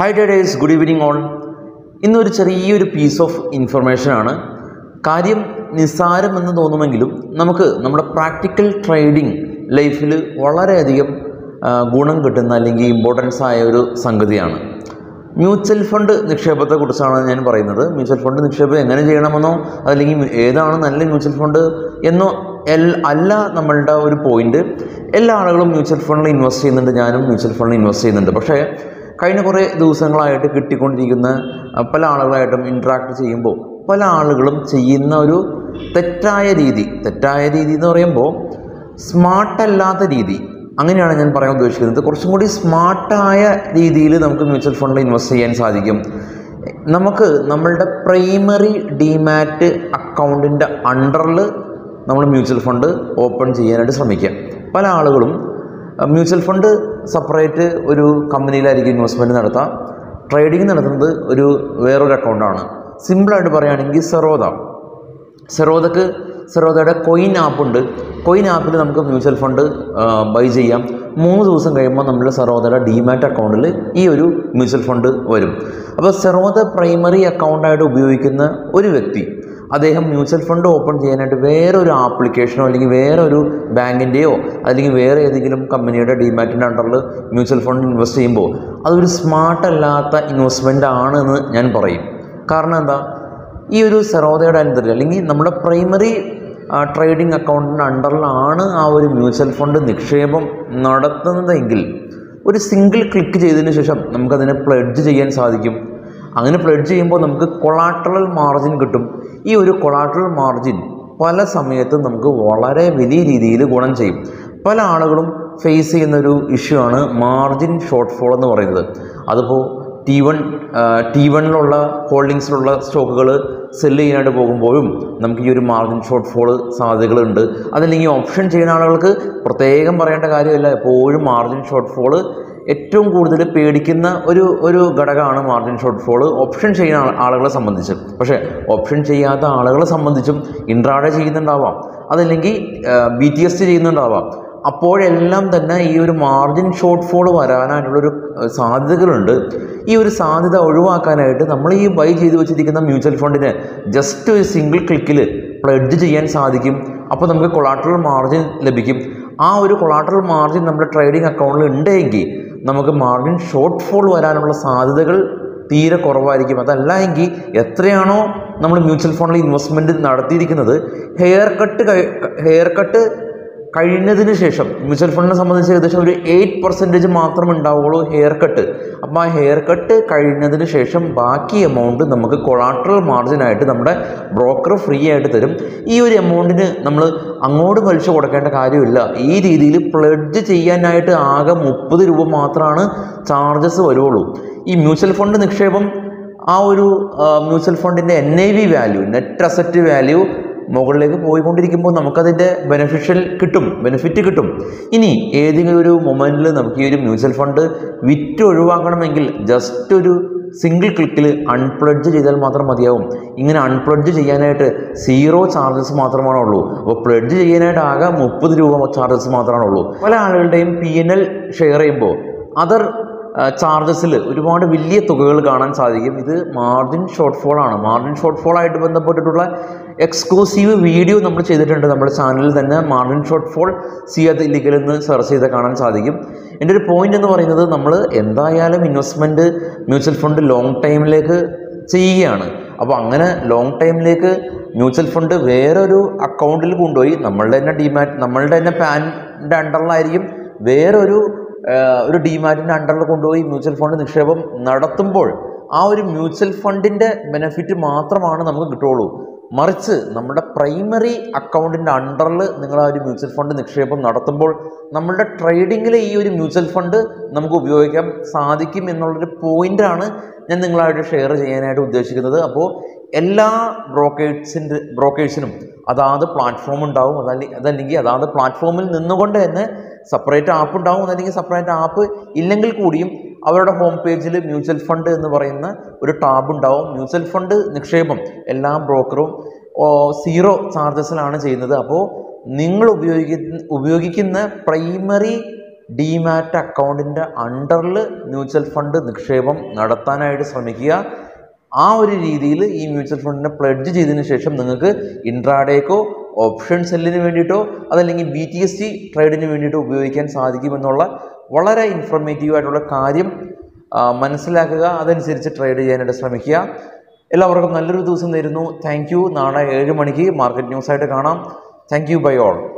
Hi guys, good evening all. ഇന്ന് ഒരു ചെറിയൊരു piece of information ആണ്. കാര്യം നിസാരം എന്ന് തോന്നുമെങ്കിലും നമുക്ക് നമ്മുടെ പ്രാക്ടിക്കൽ ട്രേഡിംഗ് ലൈഫിൽ വളരെ അധികം ഗുണം കിട്ടുന്ന അല്ലെങ്കിൽ ഇമ്പോർട്ടൻസ് ആയ ഒരു സംഗതിയാണ്. മ്യൂച്വൽ ഫണ്ട് നിക്ഷേപത്തെക്കുറിച്ചാണ് ഞാൻ പറയുന്നത്. മ്യൂച്വൽ ഫണ്ട് നിക്ഷേപം എങ്ങനെ ചെയ്യണമെന്നോ അല്ലെങ്കിൽ ഏതാണ് നല്ല മ്യൂച്വൽ ഫണ്ട് എന്നോ അല്ല നമ്മളുടെ ഒരു പോയിന്റ്. എല്ലാ ആളുകളും മ്യൂച്വൽ ഫണ്ടിൽ ഇൻവെസ്റ്റ് ചെയ്യുന്നുണ്ട്, ഞാനും മ്യൂച്വൽ ഫണ്ടിൽ ഇൻവെസ്റ്റ് ചെയ്യുന്നുണ്ട്. പക്ഷേ കഴിഞ്ഞ കുറേ ദിവസങ്ങളായിട്ട് കിട്ടിക്കൊണ്ടിരിക്കുന്ന പല ആളുകളായിട്ടും ഇൻട്രാക്ട് ചെയ്യുമ്പോൾ പല ആളുകളും ചെയ്യുന്ന ഒരു തെറ്റായ രീതി എന്ന് പറയുമ്പോൾ സ്മാർട്ടല്ലാത്ത രീതി, അങ്ങനെയാണ് ഞാൻ പറയാൻ ഉദ്ദേശിക്കുന്നത്. കുറച്ചും കൂടി സ്മാർട്ടായ രീതിയിൽ നമുക്ക് മ്യൂച്വൽ ഫണ്ടിൽ ഇൻവെസ്റ്റ് ചെയ്യാൻ സാധിക്കും. നമുക്ക് നമ്മളുടെ പ്രൈമറി ഡിമാറ്റ് അക്കൗണ്ടിൻ്റെ അണ്ടറിൽ നമ്മൾ മ്യൂച്വൽ ഫണ്ട് ഓപ്പൺ ചെയ്യാനായിട്ട് ശ്രമിക്കാം. പല ആളുകളും മ്യൂച്വൽ ഫണ്ട് സെപ്പറേറ്റ് ഒരു കമ്പനിയിലായിരിക്കും ഇൻവെസ്റ്റ്മെൻറ്റ് നടത്താം. ട്രേഡിംഗ് നടത്തുന്നത് ഒരു വേറൊരു അക്കൗണ്ടാണ്. സിമ്പിളായിട്ട് പറയുകയാണെങ്കിൽ സെറോധയുടെ കോയിൻ ആപ്പുണ്ട്. കോയിൻ ആപ്പിൽ നമുക്ക് മ്യൂച്വൽ ഫണ്ട് ബൈ ചെയ്യാം. 3 ദിവസം കഴിയുമ്പോൾ നമ്മുടെ സെറോധയുടെ ഡിമാറ്റ് അക്കൗണ്ടിൽ ഈ ഒരു മ്യൂച്വൽ ഫണ്ട് വരും. അപ്പോൾ സെറോധ പ്രൈമറി അക്കൗണ്ടായിട്ട് ഉപയോഗിക്കുന്ന ഒരു വ്യക്തി അദ്ദേഹം മ്യൂച്വൽ ഫണ്ട് ഓപ്പൺ ചെയ്യാനായിട്ട് വേറൊരു ആപ്ലിക്കേഷനോ അല്ലെങ്കിൽ വേറൊരു ബാങ്കിൻ്റെയോ അല്ലെങ്കിൽ വേറെ ഏതെങ്കിലും കമ്പനിയുടെ ഡിമാറ്റിൻ്റെ അണ്ടറിൽ മ്യൂച്വൽ ഫണ്ട് ഇൻവെസ്റ്റ് ചെയ്യുമ്പോൾ അതൊരു സ്മാർട്ടല്ലാത്ത ഇൻവെസ്റ്റ്മെൻ്റ് ആണെന്ന് ഞാൻ പറയും. കാരണം എന്താ, ഈ ഒരു സെറോധയുടെ അണ്ടറിൽ അല്ലെങ്കിൽ നമ്മുടെ പ്രൈമറി ട്രേഡിംഗ് അക്കൗണ്ടിൻ്റെ അണ്ടറിലാണ് ആ ഒരു മ്യൂച്വൽ ഫണ്ട് നിക്ഷേപം നടത്തുന്നതെങ്കിൽ ഒരു സിംഗിൾ ക്ലിക്ക് ചെയ്തതിന് ശേഷം നമുക്കതിനെ പ്ലെഡ്ജ് ചെയ്യാൻ സാധിക്കും. അങ്ങനെ പ്ലെഡ്ജ് ചെയ്യുമ്പോൾ നമുക്ക് കൊളാട്രൽ മാർജിൻ കിട്ടും. ഈ ഒരു കൊളാട്രൽ മാർജിൻ പല സമയത്തും നമുക്ക് വളരെ വലിയ രീതിയിൽ ഗുണം ചെയ്യും. പല ആളുകളും ഫേസ് ചെയ്യുന്നൊരു ഇഷ്യൂ ആണ് മാർജിൻ ഷോർട്ട്ഫോൾ എന്ന് പറയുന്നത്. അതിപ്പോൾ ടി വണ്ണിലുള്ള ഹോൾഡിങ്സിലുള്ള സ്റ്റോക്കുകൾ സെല്ല് ചെയ്യാനായിട്ട് പോകുമ്പോഴും നമുക്ക് ഈ ഒരു മാർജിൻ ഷോർട്ട്ഫോൾ സാധ്യതകളുണ്ട്. അതല്ലെങ്കിൽ ഓപ്ഷൻ ചെയ്യുന്ന ആളുകൾക്ക് പ്രത്യേകം പറയേണ്ട കാര്യമില്ല, എപ്പോഴും മാർജിൻ ഷോർട്ട്ഫോൾ ഏറ്റവും കൂടുതൽ പേടിക്കുന്ന ഒരു ഘടകമാണ് മാർജിൻ ഷോർട്ട്ഫോൾ ഓപ്ഷൻ ചെയ്യുന്ന ആളുകളെ സംബന്ധിച്ച്. പക്ഷേ ഓപ്ഷൻ ചെയ്യാത്ത ആളുകളെ സംബന്ധിച്ചും ഇൻട്രാഡേ ചെയ്യുന്നുണ്ടാവാം, അതല്ലെങ്കിൽ BTS ചെയ്യുന്നുണ്ടാവാം. അപ്പോഴെല്ലാം തന്നെ ഈ ഒരു മാർജിൻ ഷോർട്ട്ഫോൾ വരാനായിട്ടുള്ളൊരു സാധ്യതകളുണ്ട്. ഈ ഒരു സാധ്യത ഒഴിവാക്കാനായിട്ട് നമ്മൾ ഈ ബൈ ചെയ്ത് വെച്ചിരിക്കുന്ന മ്യൂച്വൽ ഫണ്ടിന് ജസ്റ്റ് ഒരു സിംഗിൾ ക്ലിക്കിൽ പ്ലെഡ്ജ് ചെയ്യാൻ സാധിക്കും. അപ്പോൾ നമുക്ക് കൊളാട്രൽ മാർജിൻ ലഭിക്കും. ആ ഒരു കൊളാട്രൽ മാർജിൻ നമ്മുടെ ട്രേഡിംഗ് അക്കൗണ്ടിൽ ഉണ്ടെങ്കിൽ നമുക്ക് മാർജിൻ ഷോർട്ട്ഫോൾ വരാനുള്ള സാധ്യതകൾ തീരെ കുറവായിരിക്കും. അതല്ല എങ്കിൽ എത്രയാണോ നമ്മൾ മ്യൂച്വൽ ഫണ്ടിൽ ഇൻവെസ്റ്റ്മെൻറ്റ് നടത്തിയിരിക്കുന്നത്, ഹെയർ കട്ട് കഴിഞ്ഞതിന് ശേഷം മ്യൂച്വൽ ഫണ്ടിനെ സംബന്ധിച്ച് ഏകദേശം ഒരു 8% മാത്രമേ ഉണ്ടാവുകയുള്ളൂ ഹെയർ കട്ട്. അപ്പോൾ ആ ഹെയർ കട്ട് കഴിഞ്ഞതിന് ശേഷം ബാക്കി എമൗണ്ട് നമുക്ക് കൊളാട്രൽ മാർജിനായിട്ട് നമ്മുടെ ബ്രോക്കർ ഫ്രീ ആയിട്ട് തരും. ഈ ഒരു എമൗണ്ടിന് നമ്മൾ അങ്ങോട്ട് വലിച്ചു കൊടുക്കേണ്ട കാര്യമില്ല. ഈ രീതിയിൽ പ്ലെഡ്ജ് ചെയ്യാനായിട്ട് ആകെ 30 രൂപ മാത്രമാണ് ചാർജസ് വരുള്ളൂ. ഈ മ്യൂച്വൽ ഫണ്ട് നിക്ഷേപം ആ ഒരു മ്യൂച്വൽ ഫണ്ടിൻ്റെ NAV value, net asset value, മുകളിലേക്ക് പോയിക്കൊണ്ടിരിക്കുമ്പോൾ നമുക്കതിൻ്റെ ബെനിഫിറ്റ് കിട്ടും. ഇനി ഏതെങ്കിലും ഒരു മൊമെൻറ്റിൽ നമുക്ക് ഈ ഒരു മ്യൂച്വൽ ഫണ്ട് വിറ്റൊഴിവാക്കണമെങ്കിൽ ജസ്റ്റ് ഒരു സിംഗിൾ ക്ലിക്കിൽ അൺപ്ലെഡ്ജ് ചെയ്താൽ മാത്രം മതിയാവും. ഇങ്ങനെ അൺപ്ലെഡ്ജ് ചെയ്യാനായിട്ട് 0 ചാർജസ് മാത്രമാണുള്ളൂ. അപ്പോൾ പ്ലെഡ്ജ് ചെയ്യാനായിട്ട് ആകെ 30 രൂപ ചാർജസ് മാത്രമാണുള്ളൂ. പല ആളുകളുടെയും PNL ഷെയർ ചെയ്യുമ്പോൾ അതർ ചാർജസിൽ ഒരുപാട് വലിയ തുകകൾ കാണാൻ സാധിക്കും. ഇത് മാർജിൻ ഷോർട്ട്ഫോൾ ആണ്. മാർജിൻ ഷോർട്ട്ഫോളായിട്ട് ബന്ധപ്പെട്ടിട്ടുള്ള എക്സ്ക്ലൂസീവ് വീഡിയോ നമ്മൾ ചെയ്തിട്ടുണ്ട്. നമ്മുടെ ചാനലിൽ തന്നെ മാർജിൻ ഷോർട്ട്ഫോൾ സിയാദിക്കൽ എന്ന് സെർച്ച് ചെയ്ത് കാണാൻ സാധിക്കും. എൻ്റെ ഒരു പോയിൻ്റ് എന്ന് പറയുന്നത്, നമ്മൾ എന്തായാലും ഇൻവെസ്റ്റ്മെൻറ്റ് മ്യൂച്വൽ ഫണ്ട് ലോങ് ടൈമിലേക്ക് ചെയ്യുകയാണ്. അപ്പോൾ അങ്ങനെ ലോങ് ടൈമിലേക്ക് മ്യൂച്വൽ ഫണ്ട് വേറൊരു അക്കൗണ്ടിൽ കൊണ്ടുപോയി നമ്മളുടെ തന്നെ പാൻ്റെ അണ്ടറിലായിരിക്കും വേറൊരു ഡിമാറ്റിൻ്റെ അണ്ടറിൽ കൊണ്ടുപോയി മ്യൂച്വൽ ഫണ്ട് നിക്ഷേപം നടത്തുമ്പോൾ ആ ഒരു മ്യൂച്വൽ ഫണ്ടിൻ്റെ ബെനിഫിറ്റ് മാത്രമാണ് നമുക്ക് കിട്ടുള്ളൂ. മറിച്ച് നമ്മുടെ പ്രൈമറി അക്കൗണ്ടിൻ്റെ അണ്ടറിൽ നിങ്ങൾ ആ ഒരു മ്യൂച്വൽ ഫണ്ട് നിക്ഷേപം നടത്തുമ്പോൾ നമ്മളുടെ ട്രേഡിങ്ങിൽ ഈ ഒരു മ്യൂച്വൽ ഫണ്ട് നമുക്ക് ഉപയോഗിക്കാൻ സാധിക്കും എന്നുള്ളൊരു പോയിൻ്റാണ് ഞാൻ നിങ്ങളായിട്ട് ഷെയർ ചെയ്യാനായിട്ട് ഉദ്ദേശിക്കുന്നത്. അപ്പോൾ എല്ലാ ബ്രോക്കേഴ്സിനും അതാത് പ്ലാറ്റ്ഫോം ഉണ്ടാവും, അതല്ലെങ്കിൽ അതാത് പ്ലാറ്റ്ഫോമിൽ നിന്നുകൊണ്ട് തന്നെ സെപ്പറേറ്റ് ആപ്പ് ഉണ്ടാവും, അല്ലെങ്കിൽ സെപ്പറേറ്റ് ആപ്പ് ഇല്ലെങ്കിൽ കൂടിയും അവരുടെ ഹോം പേജിൽ മ്യൂച്വൽ ഫണ്ട് എന്ന് പറയുന്ന ഒരു ടാബ് ഉണ്ടാവും. മ്യൂച്വൽ ഫണ്ട് നിക്ഷേപം എല്ലാ ബ്രോക്കറും 0 ചാർജസിലാണ് ചെയ്യുന്നത്. അപ്പോൾ നിങ്ങൾ ഉപയോഗിക്കുന്ന primary DMAT account in the under mutual fund Nikshebam, Nadatana Samikia, our ideal e mutual fund pledge initiation intradeco. Options selling vendito, other linking BTC trading vendito, we can Sadiki Manola, Valera informative at Kadium, Mansalaka, other series trade and Samikia, Elavaka Naludu, thank you, Nana Erimaniki, market news site, thank you by all.